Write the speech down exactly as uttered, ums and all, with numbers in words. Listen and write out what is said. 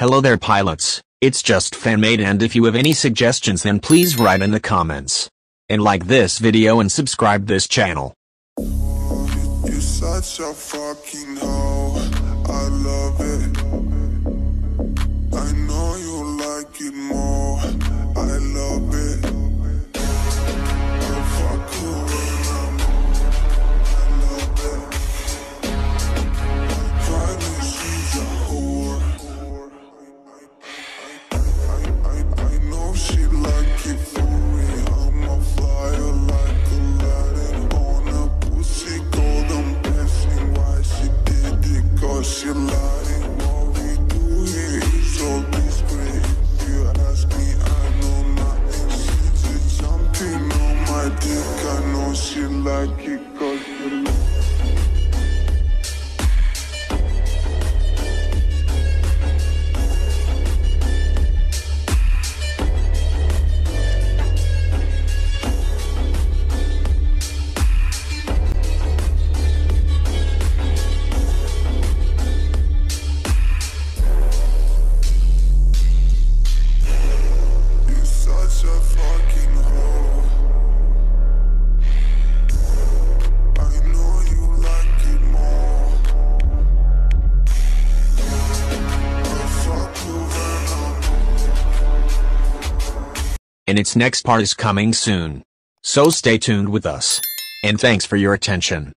Hello there pilots, it's just Fanmade, and if you have any suggestions then please write in the comments. And like this video and subscribe this channel. You're such a fucking hoe, I love it. I know you like it more, I love it. Like it cause you love you're such a fucking hoe. And its next part is coming soon. So stay tuned with us. And thanks for your attention.